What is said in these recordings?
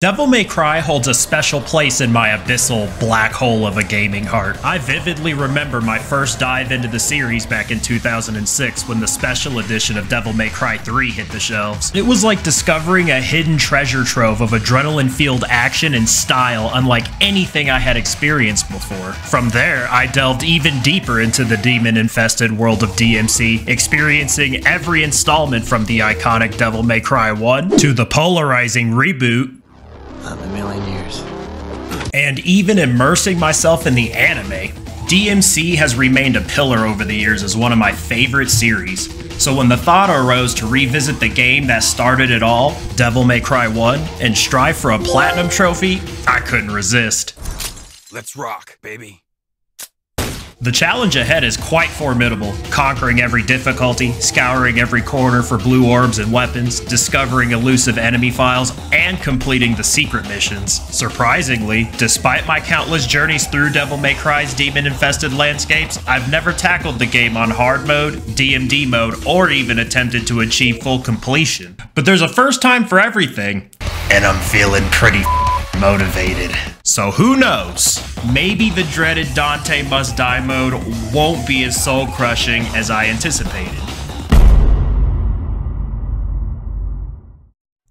Devil May Cry holds a special place in my abyssal black hole of a gaming heart. I vividly remember my first dive into the series back in 2006 when the special edition of Devil May Cry 3 hit the shelves. It was like discovering a hidden treasure trove of adrenaline-filled action and style unlike anything I had experienced before. From there, I delved even deeper into the demon-infested world of DMC, experiencing every installment from the iconic Devil May Cry 1 to the polarizing reboot, not in a million years. And even immersing myself in the anime. DMC has remained a pillar over the years as one of my favorite series. So when the thought arose to revisit the game that started it all, Devil May Cry 1, and strive for a platinum trophy, I couldn't resist. Let's rock, baby. The challenge ahead is quite formidable, conquering every difficulty, scouring every corner for blue orbs and weapons, discovering elusive enemy files, and completing the secret missions. Surprisingly, despite my countless journeys through Devil May Cry's demon-infested landscapes, I've never tackled the game on hard mode, DMD mode, or even attempted to achieve full completion. But there's a first time for everything, and I'm feeling pretty motivated. So who knows? Maybe the dreaded Dante Must Die mode won't be as soul-crushing as I anticipated.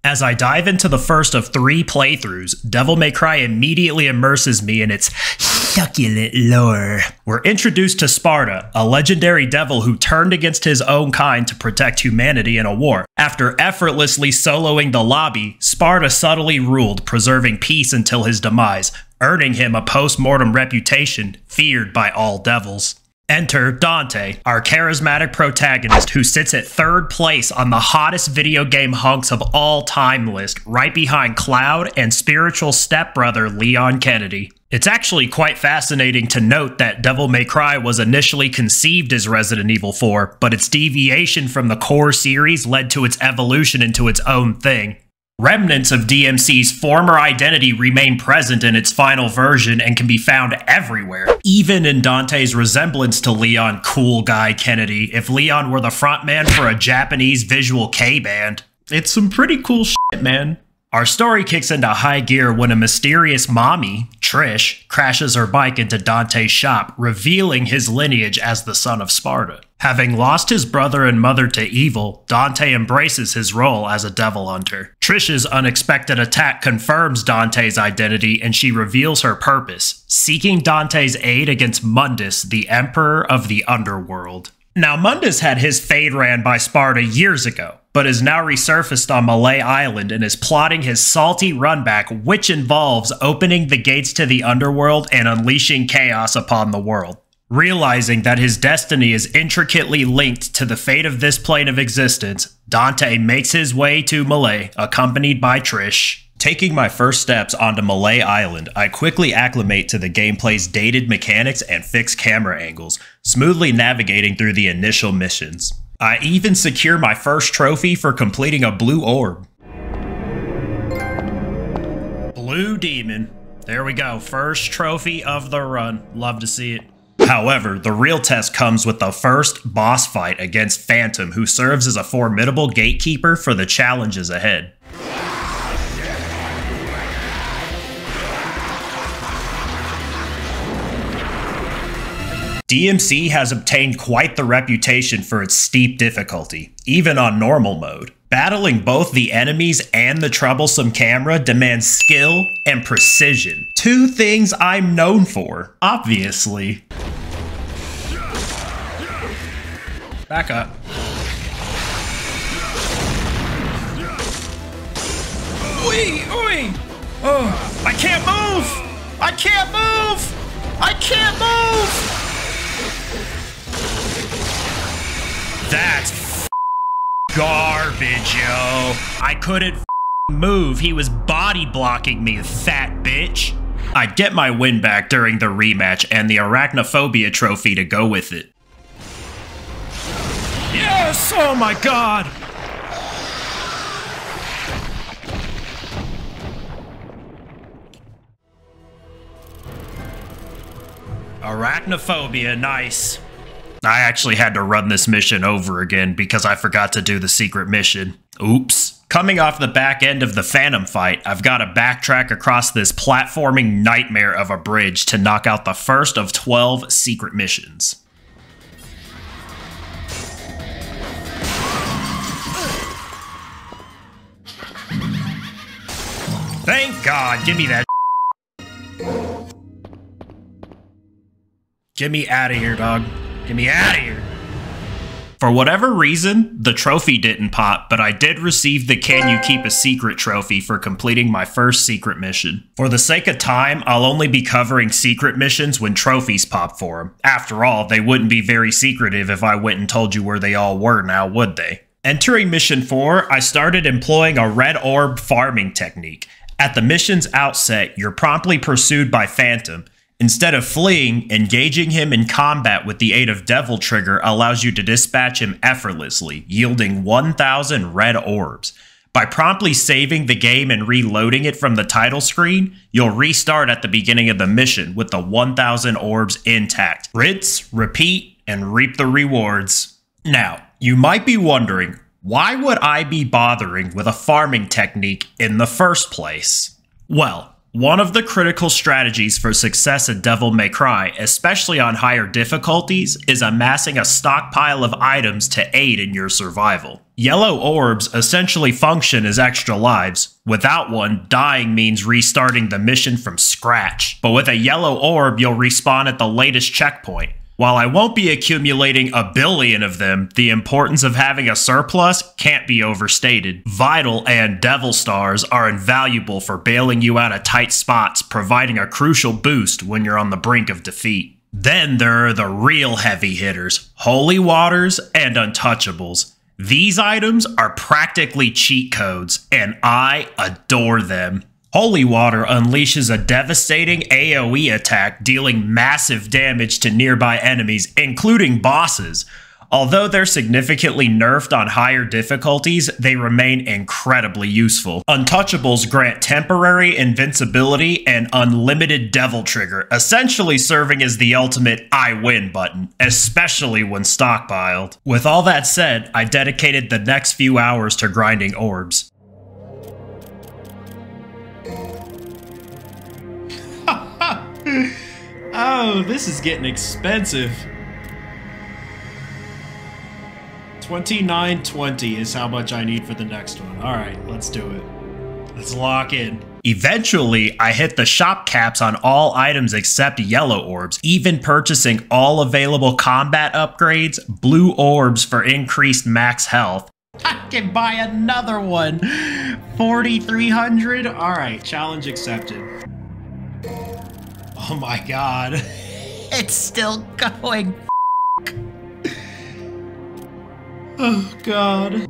As I dive into the first of three playthroughs, Devil May Cry immediately immerses me in its succulent lore. We're introduced to Sparda, a legendary devil who turned against his own kind to protect humanity in a war. After effortlessly soloing the lobby, Sparda subtly ruled, preserving peace until his demise, earning him a post-mortem reputation feared by all devils. Enter Dante, our charismatic protagonist who sits at third place on the hottest video game hunks of all time list, right behind Cloud and spiritual stepbrother Leon Kennedy. It's actually quite fascinating to note that Devil May Cry was initially conceived as Resident Evil 4, but its deviation from the core series led to its evolution into its own thing. Remnants of DMC's former identity remain present in its final version and can be found everywhere, even in Dante's resemblance to Leon Cool Guy Kennedy, if Leon were the frontman for a Japanese visual K-band. It's some pretty cool shit, man. Our story kicks into high gear when a mysterious mommy, Trish, crashes her bike into Dante's shop, revealing his lineage as the son of Sparda. Having lost his brother and mother to evil, Dante embraces his role as a devil hunter. Trish's unexpected attack confirms Dante's identity and she reveals her purpose, seeking Dante's aid against Mundus, the emperor of the underworld. Now, Mundus had his fade ran by Sparda years ago, but is now resurfaced on Malay Island and is plotting his salty run back, which involves opening the gates to the underworld and unleashing chaos upon the world. Realizing that his destiny is intricately linked to the fate of this plane of existence, Dante makes his way to Malay, accompanied by Trish. Taking my first steps onto Malay Island, I quickly acclimate to the gameplay's dated mechanics and fixed camera angles, smoothly navigating through the initial missions. I even secure my first trophy for completing a blue orb. Blue demon. There we go, first trophy of the run. Love to see it. However, the real test comes with the first boss fight against Phantom, who serves as a formidable gatekeeper for the challenges ahead. DMC has obtained quite the reputation for its steep difficulty, even on normal mode. Battling both the enemies and the troublesome camera demands skill and precision. Two things I'm known for, obviously. Back up. Oi, oi! Oh, I can't move! I can't move! I can't move! That's garbage, yo. I couldn't move. He was body blocking me, fat bitch. I get my win back during the rematch and the arachnophobia trophy to go with it. Yes! Oh my god! Arachnophobia, nice. I actually had to run this mission over again because I forgot to do the secret mission. Oops. Coming off the back end of the Phantom fight, I've got to backtrack across this platforming nightmare of a bridge to knock out the first of 12 secret missions. Thank God, give me that. Get me out of here, dog. Get me out of here. For whatever reason, the trophy didn't pop, but I did receive the Can You Keep a Secret trophy for completing my first secret mission. For the sake of time, I'll only be covering secret missions when trophies pop for them. After all, they wouldn't be very secretive if I went and told you where they all were now, would they? Entering mission 4, I started employing a red orb farming technique. At the mission's outset, you're promptly pursued by Phantom. Instead of fleeing, engaging him in combat with the aid of Devil Trigger allows you to dispatch him effortlessly, yielding 1,000 red orbs. By promptly saving the game and reloading it from the title screen, you'll restart at the beginning of the mission with the 1,000 orbs intact. Rinse, repeat, and reap the rewards. Now, you might be wondering, why would I be bothering with a farming technique in the first place? Well, one of the critical strategies for success at Devil May Cry, especially on higher difficulties, is amassing a stockpile of items to aid in your survival. Yellow orbs essentially function as extra lives. Without one, dying means restarting the mission from scratch. But with a yellow orb, you'll respawn at the latest checkpoint. While I won't be accumulating a billion of them, the importance of having a surplus can't be overstated. Vital and Devil Stars are invaluable for bailing you out of tight spots, providing a crucial boost when you're on the brink of defeat. Then there are the real heavy hitters, Holy Waters and Untouchables. These items are practically cheat codes, and I adore them. Holy Water unleashes a devastating AoE attack, dealing massive damage to nearby enemies, including bosses. Although they're significantly nerfed on higher difficulties, they remain incredibly useful. Untouchables grant temporary invincibility and unlimited Devil Trigger, essentially serving as the ultimate I win button, especially when stockpiled. With all that said, I dedicated the next few hours to grinding orbs. Oh, this is getting expensive. 29.20 is how much I need for the next one. All right, let's do it. Let's lock in. Eventually, I hit the shop caps on all items except yellow orbs, even purchasing all available combat upgrades, blue orbs for increased max health. I can buy another one. 4,300. All right, challenge accepted. Oh my God. It's still going. Oh God.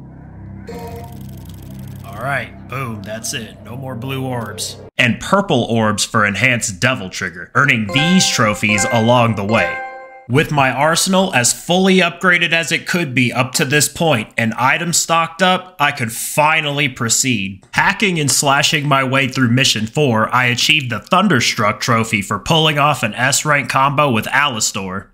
All right, boom, that's it. No more blue orbs. And purple orbs for enhanced Devil Trigger, earning these trophies along the way. With my arsenal as fully upgraded as it could be up to this point, and items stocked up, I could finally proceed. Hacking and slashing my way through Mission 4, I achieved the Thunderstruck trophy for pulling off an S-rank combo with Alastor.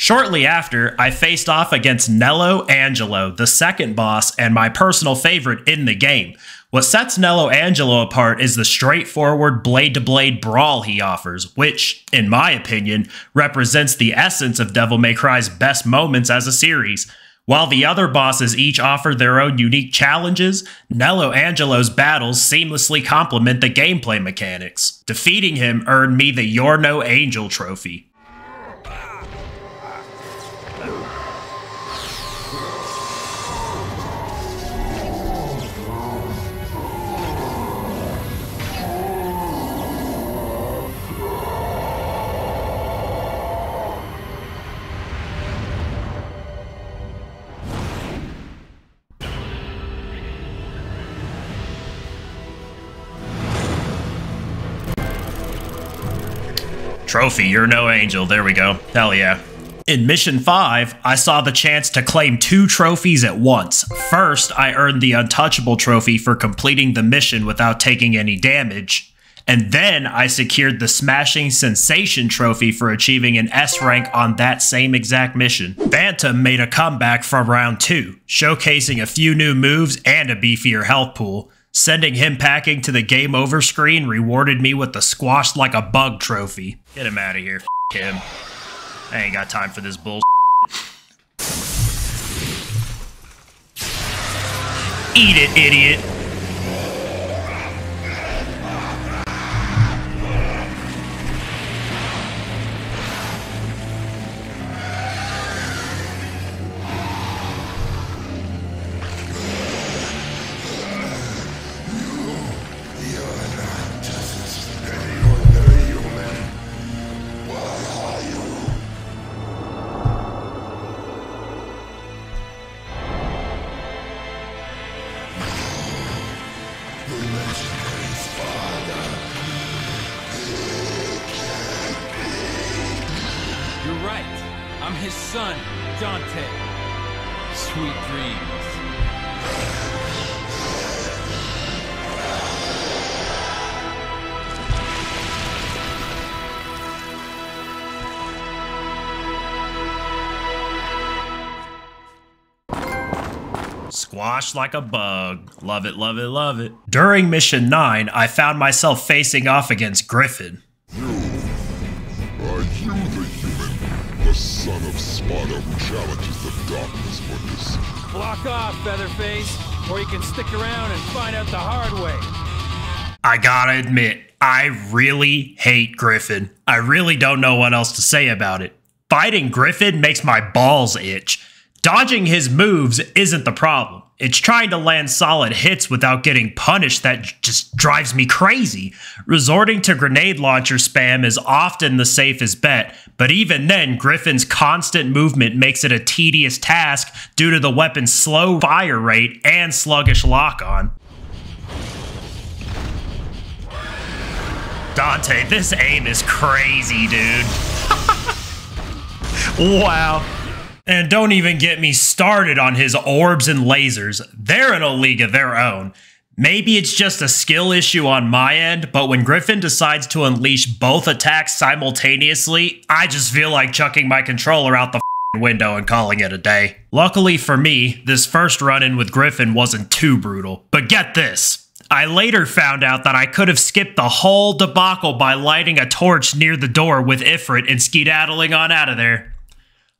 Shortly after, I faced off against Nelo Angelo, the second boss and my personal favorite in the game. What sets Nelo Angelo apart is the straightforward blade-to-blade brawl he offers, which, in my opinion, represents the essence of Devil May Cry's best moments as a series. While the other bosses each offer their own unique challenges, Nelo Angelo's battles seamlessly complement the gameplay mechanics. Defeating him earned me the You're No Angel trophy. Trophy, You're No Angel. There we go. Hell yeah. In Mission 5, I saw the chance to claim 2 trophies at once. First, I earned the Untouchable trophy for completing the mission without taking any damage. And then I secured the Smashing Sensation trophy for achieving an S rank on that same exact mission. Phantom made a comeback from round 2, showcasing a few new moves and a beefier health pool. Sending him packing to the game over screen rewarded me with the Squashed Like a Bug trophy. Get him out of here, f*** him. I ain't got time for this bullshit. Eat it, idiot! Squashed Like a Bug. Love it, love it, love it. During Mission 9, I found myself facing off against Griffon. You, are you the human, the son of Sparda who challenges the darkness for this? Block off, Featherface, or you can stick around and find out the hard way. I gotta admit, I really hate Griffon. I really don't know what else to say about it. Fighting Griffon makes my balls itch. Dodging his moves isn't the problem. It's trying to land solid hits without getting punished that just drives me crazy. Resorting to grenade launcher spam is often the safest bet, but even then, Griffon's constant movement makes it a tedious task due to the weapon's slow fire rate and sluggish lock-on. Dante, this aim is crazy, dude. Wow. And don't even get me started on his orbs and lasers. They're in a league of their own. Maybe it's just a skill issue on my end, but when Griffon decides to unleash both attacks simultaneously, I just feel like chucking my controller out the window and calling it a day. Luckily for me, this first run-in with Griffon wasn't too brutal. But get this. I later found out that I could have skipped the whole debacle by lighting a torch near the door with Ifrit and skedaddling on out of there.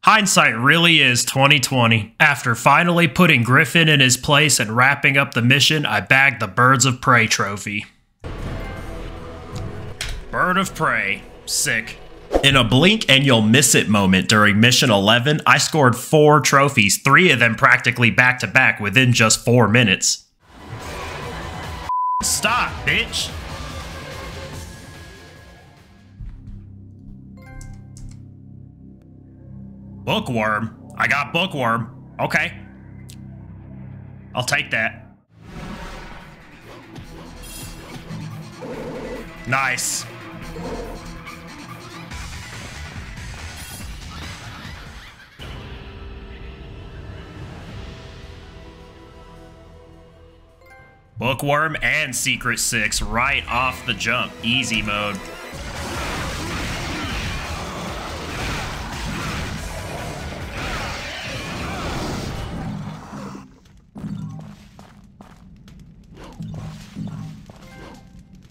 Hindsight really is 20/20. After finally putting Griffon in his place and wrapping up the mission, I bagged the Birds of Prey trophy. Bird of Prey. Sick. In a blink and you'll miss it moment during Mission 11, I scored 4 trophies, 3 of them practically back to back within just 4 minutes. Stop, bitch! Bookworm? I got bookworm. Okay. I'll take that. Nice. Bookworm and Secret 6 right off the jump. Easy mode.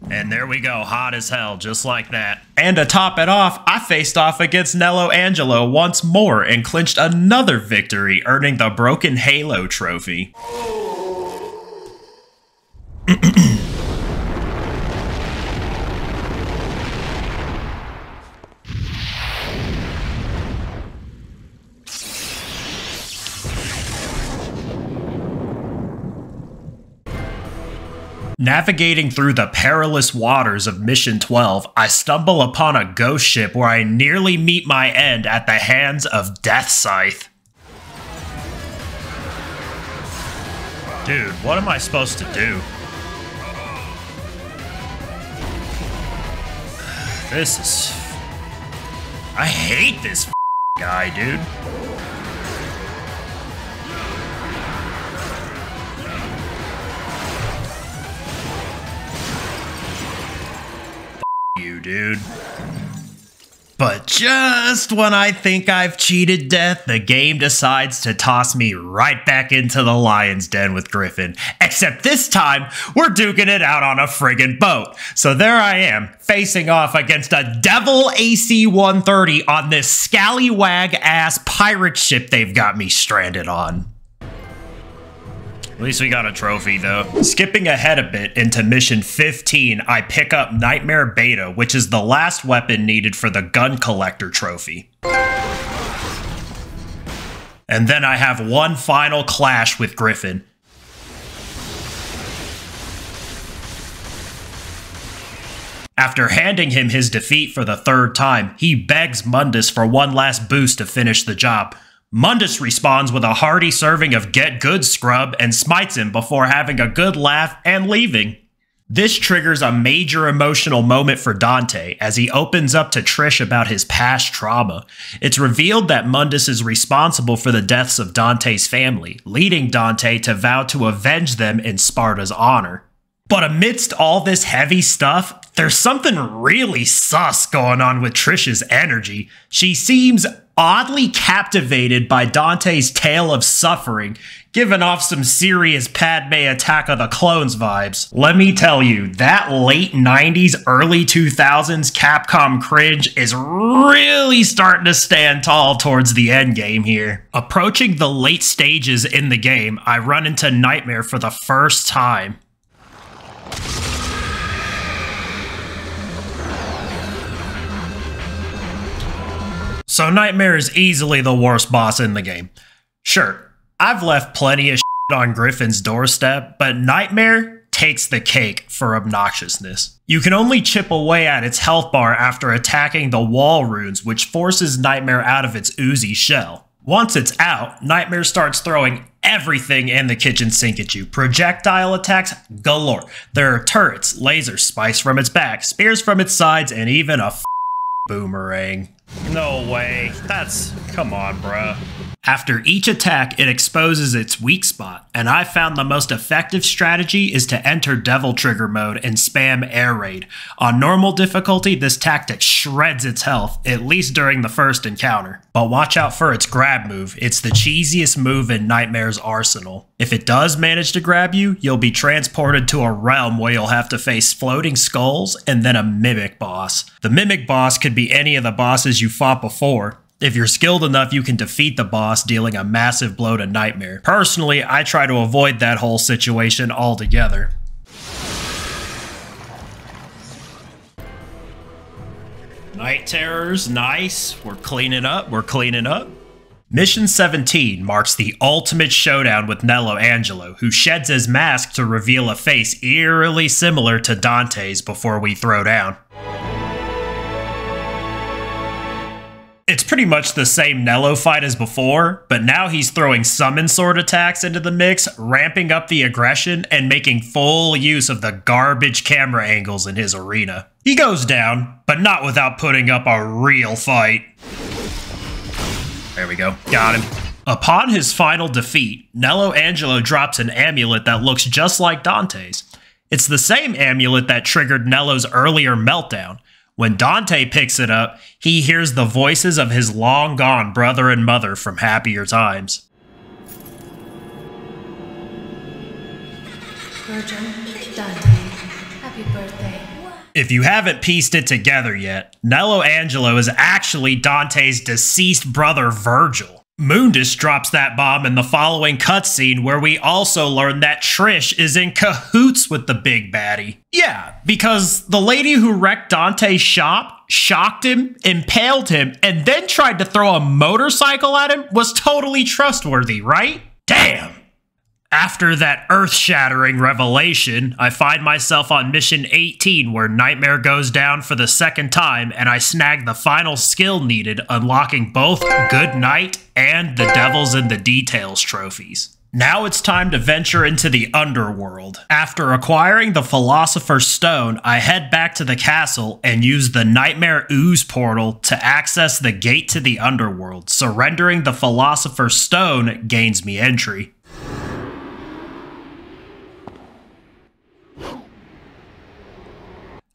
And there we go, hot as hell, just like that. And to top it off, I faced off against Nelo Angelo once more and clinched another victory, earning the Broken Halo trophy. Navigating through the perilous waters of Mission 12, I stumble upon a ghost ship where I nearly meet my end at the hands of Death Scythe. Dude, what am I supposed to do? This is... I hate this guy, dude. You, dude. But just when I think I've cheated death, the game decides to toss me right back into the lion's den with Griffon. Except this time, we're duking it out on a friggin' boat. So there I am, facing off against a Devil AC-130 on this scallywag-ass pirate ship they've got me stranded on. At least we got a trophy, though. Skipping ahead a bit into Mission 15, I pick up Nightmare Beta, which is the last weapon needed for the Gun Collector trophy. And then I have one final clash with Griffon. After handing him his defeat for the third time, he begs Mundus for one last boost to finish the job. Mundus responds with a hearty serving of get good scrub and smites him before having a good laugh and leaving. This triggers a major emotional moment for Dante as he opens up to Trish about his past trauma. It's revealed that Mundus is responsible for the deaths of Dante's family, leading Dante to vow to avenge them in Sparda's honor. But amidst all this heavy stuff, there's something really sus going on with Trish's energy. She seems oddly captivated by Dante's tale of suffering, giving off some serious Padme Attack of the Clones vibes. Let me tell you, that late 90s, early 2000s Capcom cringe is really starting to stand tall towards the end game here. Approaching the late stages in the game, I run into Nightmare for the first time. So Nightmare is easily the worst boss in the game. Sure, I've left plenty of shit on Griffin's doorstep, but Nightmare takes the cake for obnoxiousness. You can only chip away at its health bar after attacking the wall runes, which forces Nightmare out of its oozy shell. Once it's out, Nightmare starts throwing everything in the kitchen sink at you. Projectile attacks galore. There are turrets, lasers, spikes from its back, spears from its sides, and even a boomerang. No way. That's... come on, bruh. After each attack, it exposes its weak spot, and I found the most effective strategy is to enter Devil Trigger mode and spam Air Raid. On normal difficulty, this tactic shreds its health, at least during the first encounter. But watch out for its grab move. It's the cheesiest move in Nightmare's arsenal. If it does manage to grab you, you'll be transported to a realm where you'll have to face floating skulls and then a mimic boss. The mimic boss could be any of the bosses you fought before. If you're skilled enough, you can defeat the boss, dealing a massive blow to Nightmare. Personally, I try to avoid that whole situation altogether. Night Terrors, nice. We're cleaning up, we're cleaning up. Mission 17 marks the ultimate showdown with Nelo Angelo, who sheds his mask to reveal a face eerily similar to Dante's before we throw down. It's pretty much the same Nelo fight as before, but now he's throwing summon sword attacks into the mix, ramping up the aggression, and making full use of the garbage camera angles in his arena. He goes down, but not without putting up a real fight. There we go. Got him. Upon his final defeat, Nelo Angelo drops an amulet that looks just like Dante's. It's the same amulet that triggered Nelo's earlier meltdown. When Dante picks it up, he hears the voices of his long-gone brother and mother from happier times. Virgil, Dante, happy birthday. If you haven't pieced it together yet, Nelo Angelo is actually Dante's deceased brother Vergil. Mundus drops that bomb in the following cutscene where we also learn that Trish is in cahoots with the big baddie. Yeah, because the lady who wrecked Dante's shop, shocked him, impaled him, and then tried to throw a motorcycle at him was totally trustworthy, right? Damn! After that earth-shattering revelation, I find myself on Mission 18 where Nightmare goes down for the second time and I snag the final skill needed, unlocking both Good Night and the Devils in the Details trophies. Now it's time to venture into the underworld. After acquiring the Philosopher's Stone, I head back to the castle and use the Nightmare Ooze portal to access the gate to the underworld. Surrendering the Philosopher's Stone gains me entry.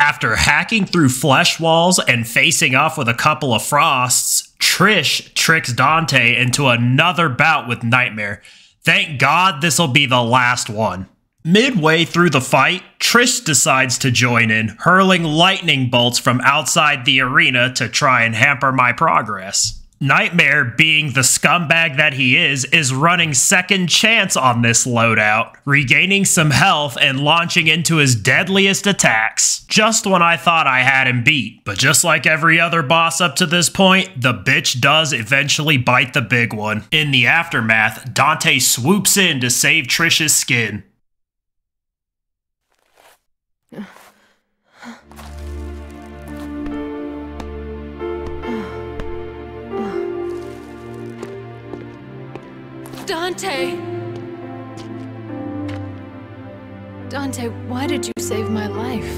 After hacking through flesh walls and facing off with a couple of frosts, Trish tricks Dante into another bout with Nightmare. Thank God this'll be the last one. Midway through the fight, Trish decides to join in, hurling lightning bolts from outside the arena to try and hamper my progress. Nightmare, being the scumbag that he is running second chance on this loadout, regaining some health and launching into his deadliest attacks, just when I thought I had him beat. But just like every other boss up to this point, the bitch does eventually bite the big one. In the aftermath, Dante swoops in to save Trish's skin. Dante, why did you save my life?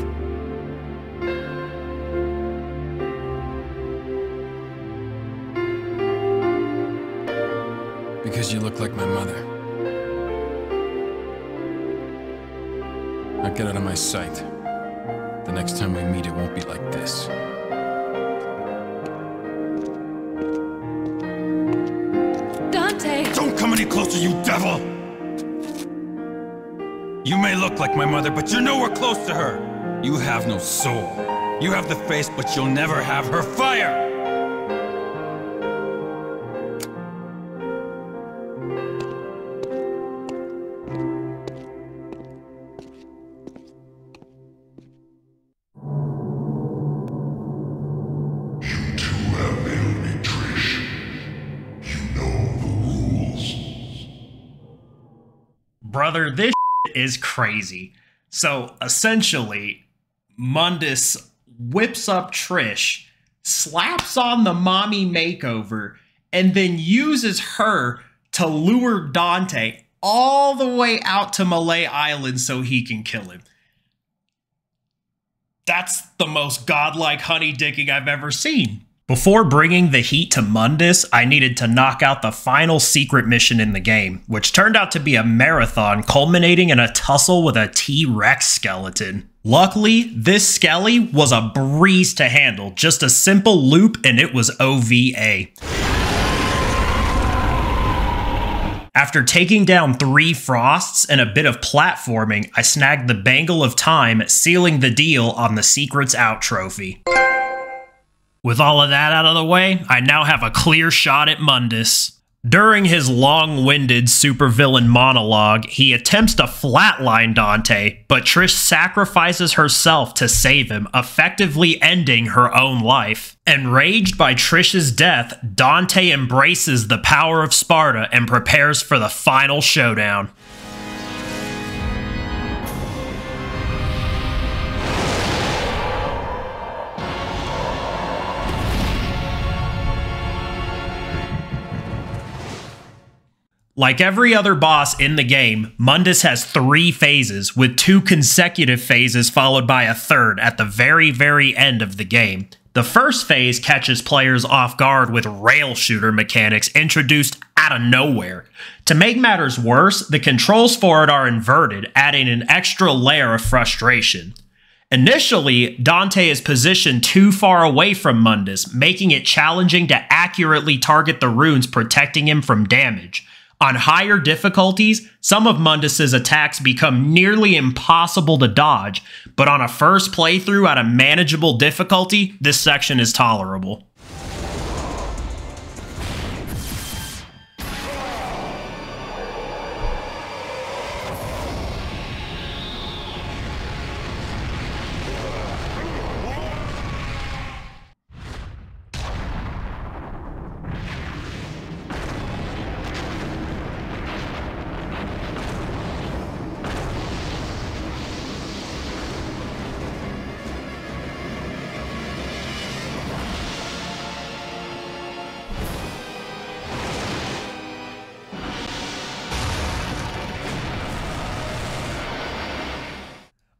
Because you look like my mother. Now get out of my sight. The next time we meet, it won't be like this. Don't come any closer, you devil! You may look like my mother, but you're nowhere close to her! You have no soul. You have the face, but you'll never have her fire! Brother, this shit is crazy. So essentially, Mundus whips up Trish, slaps on the mommy makeover, and then uses her to lure Dante all the way out to Malay Island so he can kill him. That's the most godlike honeydicking I've ever seen. Before bringing the heat to Mundus, I needed to knock out the final secret mission in the game, which turned out to be a marathon culminating in a tussle with a T-Rex skeleton. Luckily, this skelly was a breeze to handle, just a simple loop and it was OVA. After taking down 3 frosts and a bit of platforming, I snagged the Bangle of Time, sealing the deal on the Secrets Out trophy. With all of that out of the way, I now have a clear shot at Mundus. During his long-winded supervillain monologue, he attempts to flatline Dante, but Trish sacrifices herself to save him, effectively ending her own life. Enraged by Trish's death, Dante embraces the power of Sparda and prepares for the final showdown. Like every other boss in the game, Mundus has 3 phases, with 2 consecutive phases followed by a third at the very end of the game. The first phase catches players off guard with rail shooter mechanics introduced out of nowhere. To make matters worse, the controls for it are inverted, adding an extra layer of frustration. Initially, Dante is positioned too far away from Mundus, making it challenging to accurately target the runes protecting him from damage. On higher difficulties, some of Mundus's attacks become nearly impossible to dodge, but on a first playthrough at a manageable difficulty, this section is tolerable.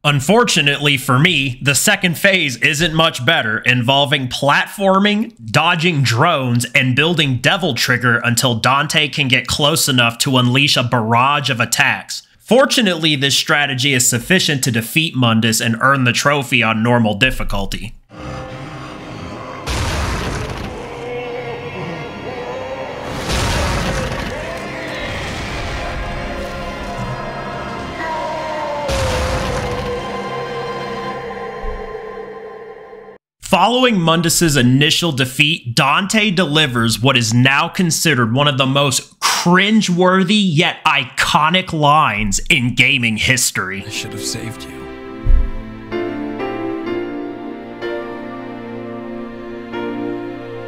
Unfortunately for me, the second phase isn't much better, involving platforming, dodging drones, and building Devil Trigger until Dante can get close enough to unleash a barrage of attacks. Fortunately, this strategy is sufficient to defeat Mundus and earn the trophy on normal difficulty. Following Mundus's initial defeat, Dante delivers what is now considered one of the most cringe-worthy yet iconic lines in gaming history. I should have saved you.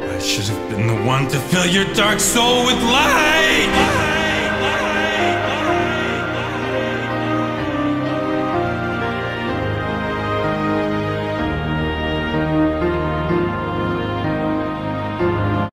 I should have been the one to fill your dark soul with light!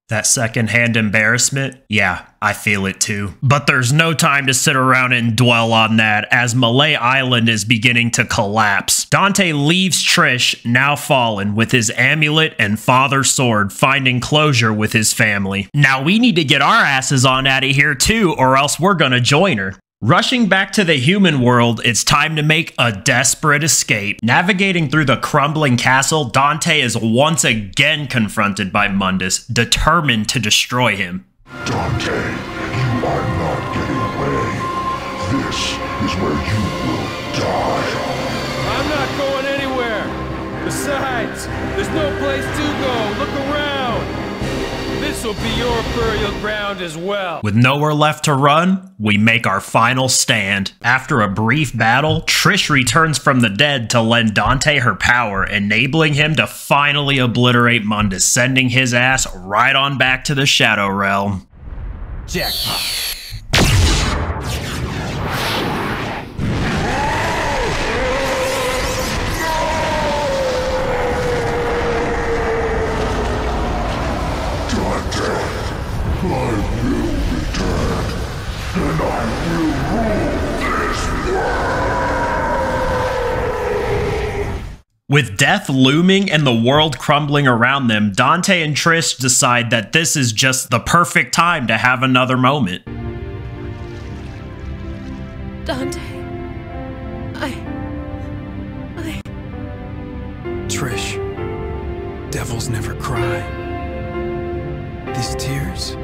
That secondhand embarrassment? Yeah, I feel it too. But there's no time to sit around and dwell on that, as Malay Island is beginning to collapse. Dante leaves Trish, now fallen, with his amulet and father's sword, finding closure with his family. Now we need to get our asses on out of here too, or else we're gonna join her. Rushing back to the human world, it's time to make a desperate escape. Navigating through the crumbling castle, Dante is once again confronted by Mundus, determined to destroy him. Dante, you are not getting away. This is where you will die. I'm not going anywhere. Besides, there's no place to go. Look around. This will be your burial ground as well. With nowhere left to run, we make our final stand. After a brief battle, Trish returns from the dead to lend Dante her power, enabling him to finally obliterate Mundus, sending his ass right on back to the Shadow Realm. Jackpot. I will return, and I will rule this world! With death looming and the world crumbling around them, Dante and Trish decide that this is just the perfect time to have another moment. Dante... I... Trish... Devils never cry. These tears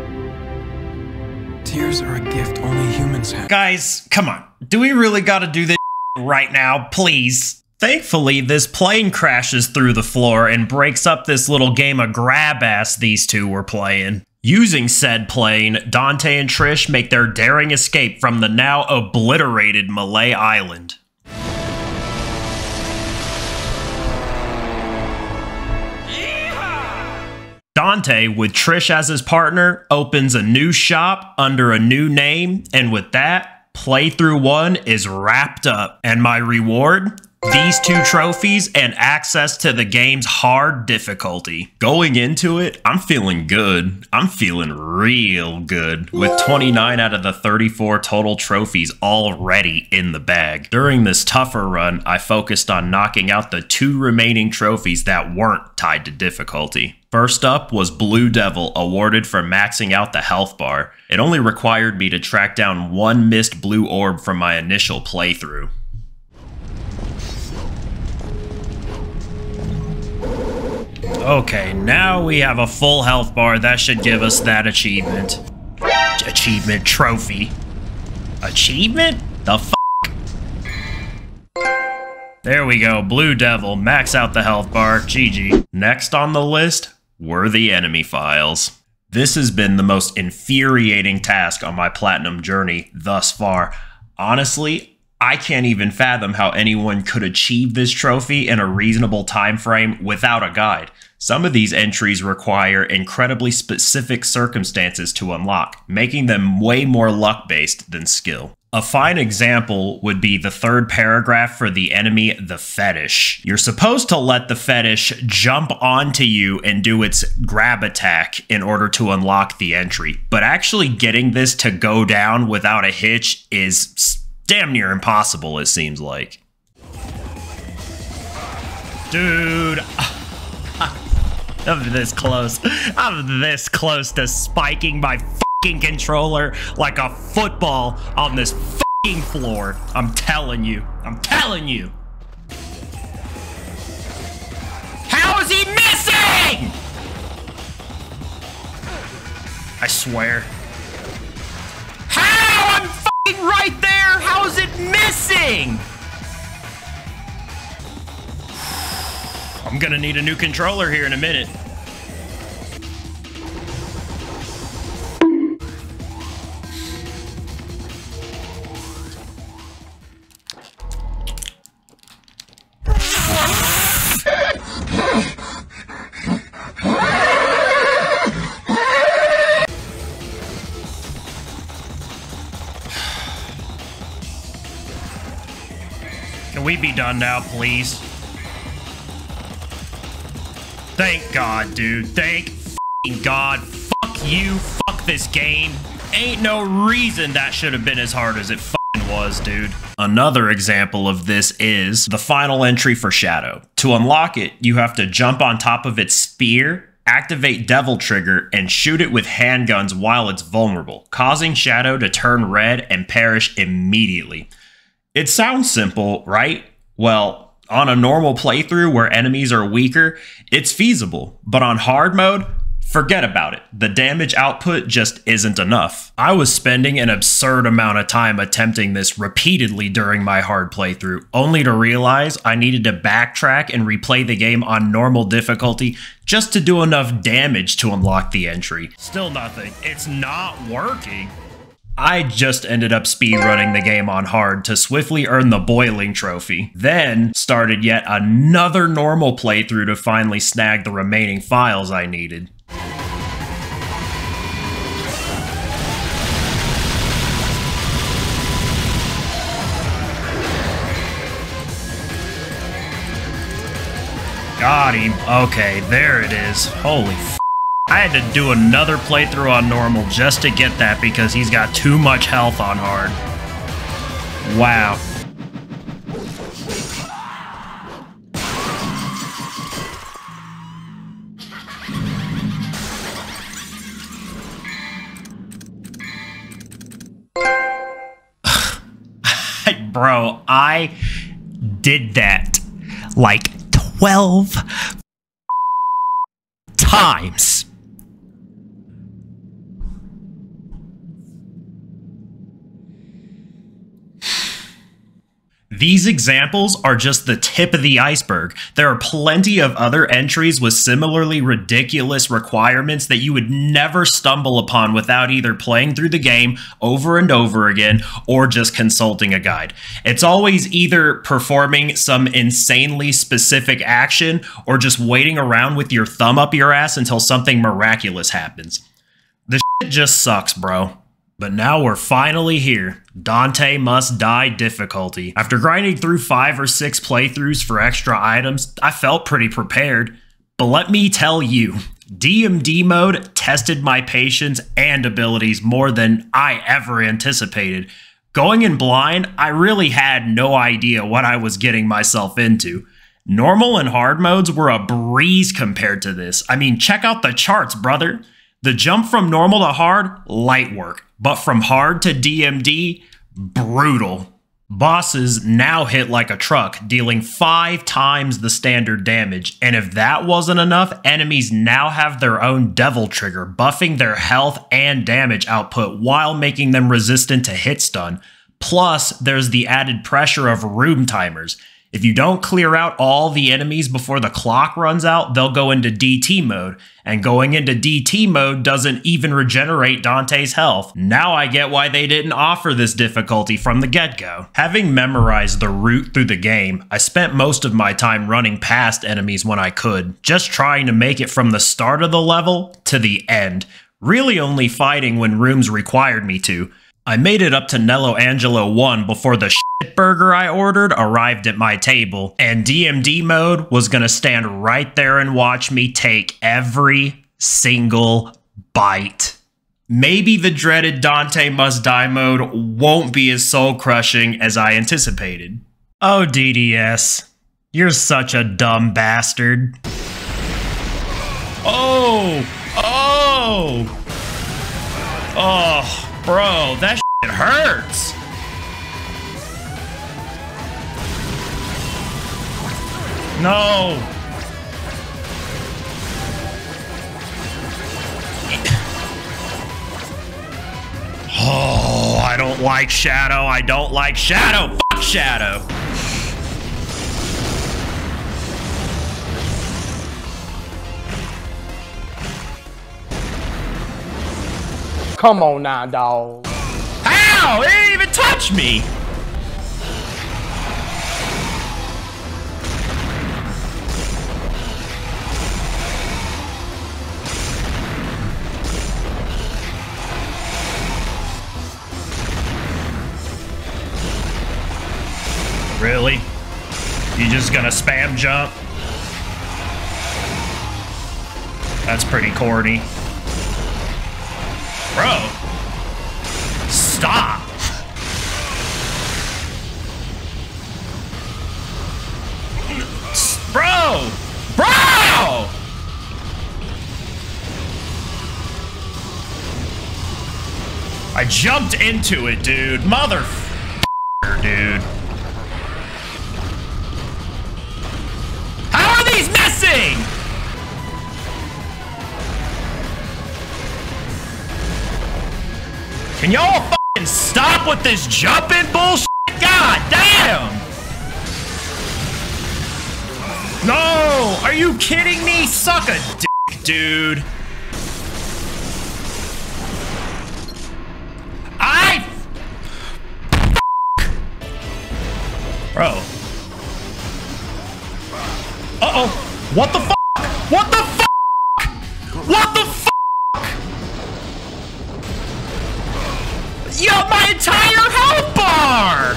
are a gift only humans have. Guys, come on. Do we really gotta do this right now? Please. Thankfully, this plane crashes through the floor and breaks up this little game of grab ass these two were playing. Using said plane, Dante and Trish make their daring escape from the now obliterated Malay Island. Dante, with Trish as his partner, opens a new shop under a new name, and with that, playthrough one is wrapped up. And my reward? These two trophies and access to the game's hard difficulty. Going into it, I'm feeling good. I'm feeling real good, with 29 out of the 34 total trophies already in the bag. During this tougher run, I focused on knocking out the two remaining trophies that weren't tied to difficulty. First up was Blue Devil, awarded for maxing out the health bar. It only required me to track down one missed blue orb from my initial playthrough. Okay, now we have a full health bar. That should give us that achievement. Achievement trophy. Achievement? The f***? There we go, Blue Devil, max out the health bar, GG. Next on the list were the enemy files. This has been the most infuriating task on my platinum journey thus far. Honestly, I can't even fathom how anyone could achieve this trophy in a reasonable time frame without a guide. Some of these entries require incredibly specific circumstances to unlock, making them way more luck-based than skill. A fine example would be the third paragraph for the enemy, the Fetish. You're supposed to let the Fetish jump onto you and do its grab attack in order to unlock the entry. But actually getting this to go down without a hitch is damn near impossible, it seems like. Dude. I'm this close. I'm this close to spiking my fucking controller like a football on this fucking floor. I'm telling you. I'm telling you. How is he missing? I swear. How? I'm fucking right there. How is it missing? I'm gonna need a new controller here in a minute. Can we be done now, please? Thank God, dude. Thank f***ing God. Fuck you. Fuck this game. Ain't no reason that should have been as hard as it f***ing was, dude. Another example of this is the final entry for Shadow. To unlock it, you have to jump on top of its spear, activate Devil Trigger, and shoot it with handguns while it's vulnerable, causing Shadow to turn red and perish immediately. It sounds simple, right? Well, on a normal playthrough where enemies are weaker, it's feasible, but on hard mode, forget about it. The damage output just isn't enough. I was spending an absurd amount of time attempting this repeatedly during my hard playthrough, only to realize I needed to backtrack and replay the game on normal difficulty just to do enough damage to unlock the entry. Still nothing. It's not working. I just ended up speedrunning the game on hard to swiftly earn the boiling trophy, then started yet another normal playthrough to finally snag the remaining files I needed. Got him. Okay, there it is. Holy f***. I had to do another playthrough on normal just to get that because he's got too much health on hard. Wow. Bro, I did that like 12 times. These examples are just the tip of the iceberg. There are plenty of other entries with similarly ridiculous requirements that you would never stumble upon without either playing through the game over and over again or just consulting a guide. It's always either performing some insanely specific action or just waiting around with your thumb up your ass until something miraculous happens. This shit just sucks, bro. But now we're finally here. Dante Must Die difficulty. After grinding through 5 or 6 playthroughs for extra items, I felt pretty prepared. But let me tell you, DMD mode tested my patience and abilities more than I ever anticipated. Going in blind, I really had no idea what I was getting myself into. Normal and hard modes were a breeze compared to this. I mean, check out the charts, brother. The jump from normal to hard, light work. But from hard to DMD, brutal. Bosses now hit like a truck, dealing 5 times the standard damage. And if that wasn't enough, enemies now have their own Devil Trigger, buffing their health and damage output while making them resistant to hit stun. Plus, there's the added pressure of room timers. If you don't clear out all the enemies before the clock runs out, they'll go into DT mode, and going into DT mode doesn't even regenerate Dante's health. Now I get why they didn't offer this difficulty from the get-go. Having memorized the route through the game, I spent most of my time running past enemies when I could, just trying to make it from the start of the level to the end, really only fighting when rooms required me to. I made it up to Nelo Angelo 1 before the burger I ordered arrived at my table, and DMD mode was gonna stand right there and watch me take every single bite. Maybe the dreaded Dante Must Die mode won't be as soul-crushing as I anticipated. Oh, DDS. You're such a dumb bastard. Oh! Oh! Oh, bro, that shit hurts! No! Oh, I don't like Shadow. I don't like Shadow. Fuck Shadow. Come on now, dog. Ow! It didn't even touch me. Really? You just gonna spam jump? That's pretty corny. Bro, stop. Bro, bro. I jumped into it, dude. Motherfucker, dude. How are these missing? Can y'all fucking stop with this jumping bullshit? God damn! No! Are you kidding me? Suck a dick, dude. Bro. Uh-oh. What the fuck? What the fuck? What the fuck? Yo, my entire health bar!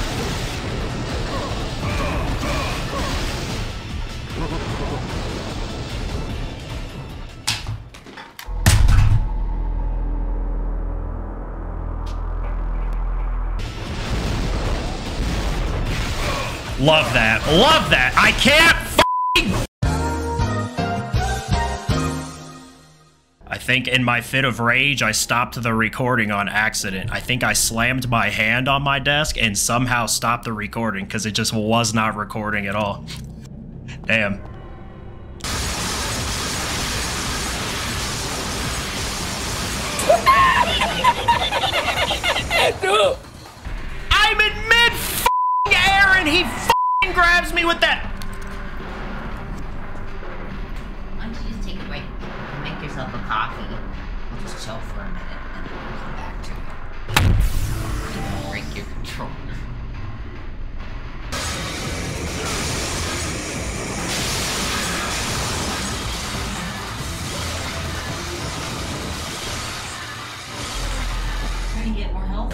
Love that. Love that. I can't f***ing... I think in my fit of rage, I stopped the recording on accident. I think I slammed my hand on my desk and somehow stopped the recording because it just was not recording at all. Damn. Dude. I'm in mid-f***ing air and he f***ing grabs me with that. Why don't you just take a break? Make yourself a coffee. We'll just chill for a minute and then we'll come back to you. Break your controller. Try to get more help.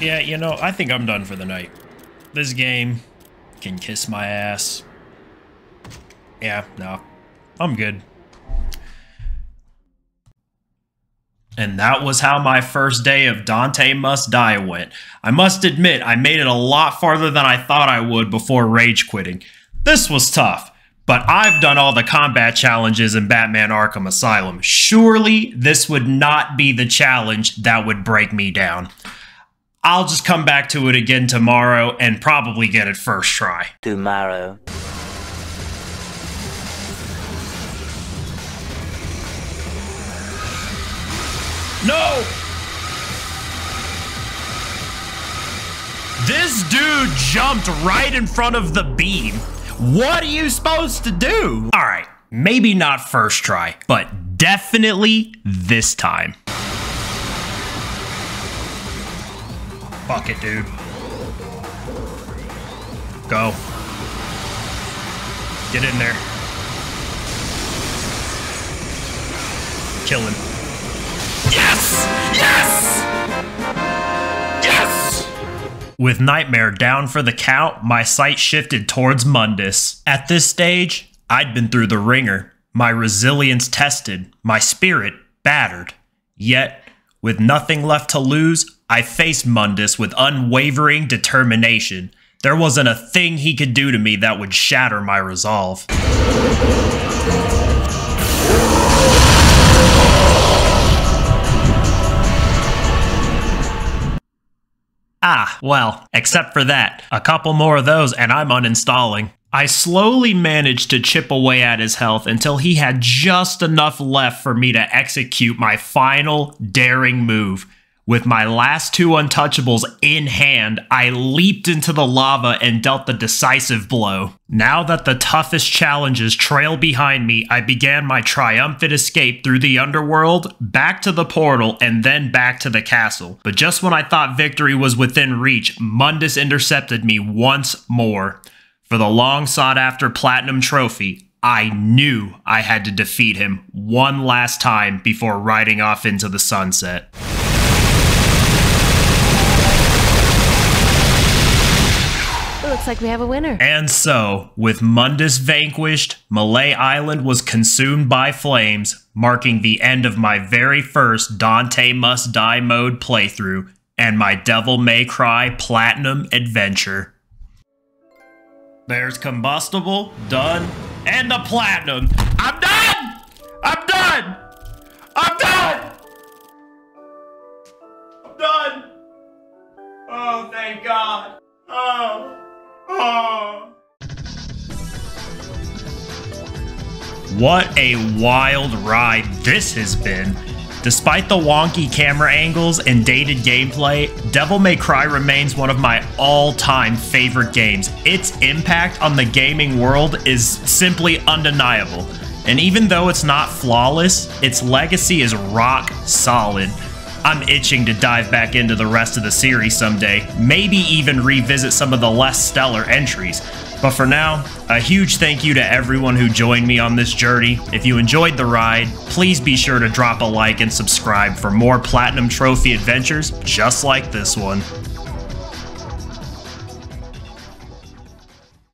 Yeah, you know, I think I'm done for the night. This game can kiss my ass. Yeah, no, I'm good. And that was how my first day of Dante Must Die went. I must admit, I made it a lot farther than I thought I would before rage quitting. This was tough, but I've done all the combat challenges in Batman Arkham Asylum. Surely this would not be the challenge that would break me down. I'll just come back to it again tomorrow and probably get it first try. Tomorrow. No! This dude jumped right in front of the beam. What are you supposed to do? All right, maybe not first try, but definitely this time. Fuck it, dude. Go. Get in there. Kill him. Yes! Yes! Yes! With Nightmare down for the count, my sight shifted towards Mundus. At this stage, I'd been through the ringer, my resilience tested, my spirit battered. Yet, with nothing left to lose, I faced Mundus with unwavering determination. There wasn't a thing he could do to me that would shatter my resolve. Ah, well, except for that. A couple more of those and I'm uninstalling. I slowly managed to chip away at his health until he had just enough left for me to execute my final daring move. With my last two untouchables in hand, I leaped into the lava and dealt the decisive blow. Now that the toughest challenges trailed behind me, I began my triumphant escape through the underworld, back to the portal, and then back to the castle. But just when I thought victory was within reach, Mundus intercepted me once more. For the long-sought-after Platinum trophy, I knew I had to defeat him one last time before riding off into the sunset. Looks like we have a winner. And so, with Mundus vanquished, Malay Island was consumed by flames, marking the end of my very first Dante Must Die mode playthrough and my Devil May Cry Platinum adventure. There's combustible, done, and the platinum. I'm done! I'm done! I'm done! I'm done! Oh, thank God. Oh. What a wild ride this has been. Despite the wonky camera angles and dated gameplay, Devil May Cry remains one of my all-time favorite games. Its impact on the gaming world is simply undeniable. And even though it's not flawless, its legacy is rock solid. I'm itching to dive back into the rest of the series someday, maybe even revisit some of the less stellar entries. But for now, a huge thank you to everyone who joined me on this journey. If you enjoyed the ride, please be sure to drop a like and subscribe for more Platinum Trophy adventures just like this one.